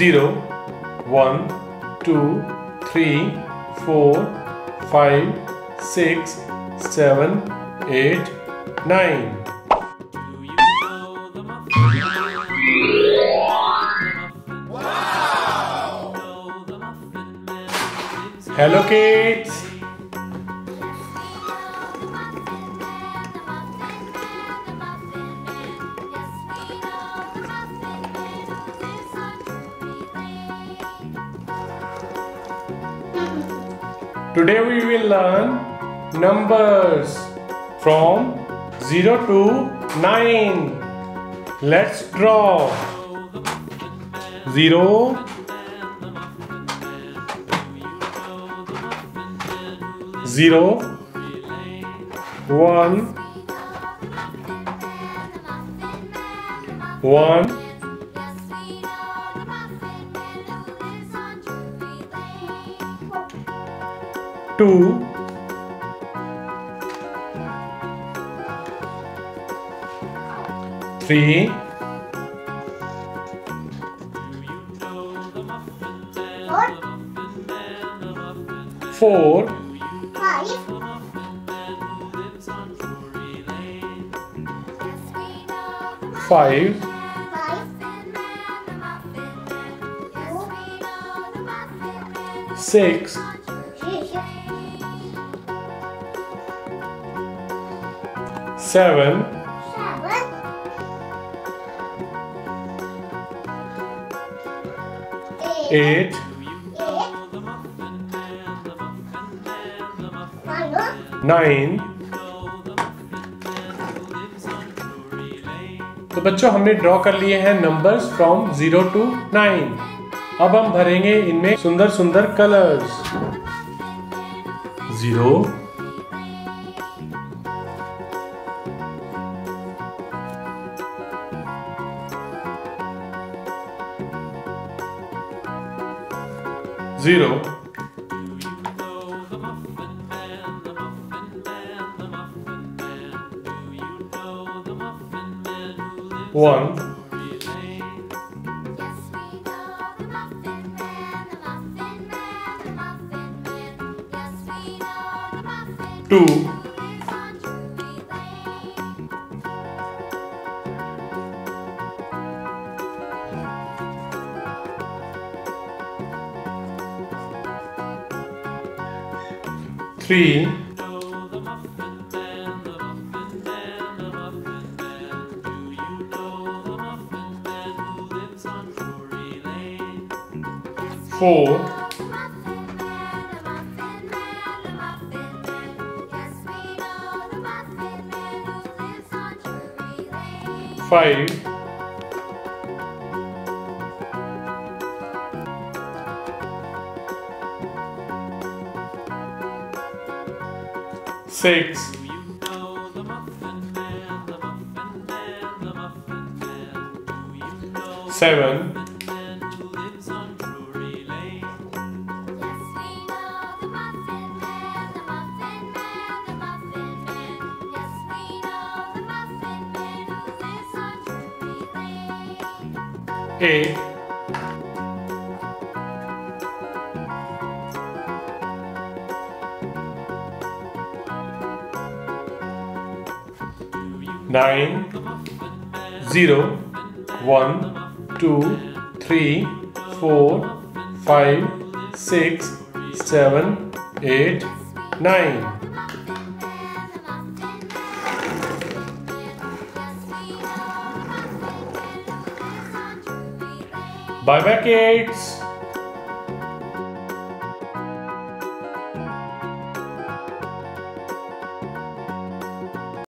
0, 1, 2, 3, 4, 5, 6, 7, 8, 9. Do you know the Muffin Man? Wow! Hello kids! Today we will learn numbers from 0 to 9. Let's draw 0, 0, 1, 1, 2, 3. What? 4, 5. 5, 6. 7, 8, 9. तो बच्चों हमने draw कर लिए हैं numbers from 0 to 9. अब हम भरेंगे इनमें सुंदर सुंदर कलर्स. 0, 0, 1, 2, 3, 4, 5, 6, 7, 8, 9, 0, 1, 2, 3, 4, 5, 6, 7, 8, 9. Bye bye kids.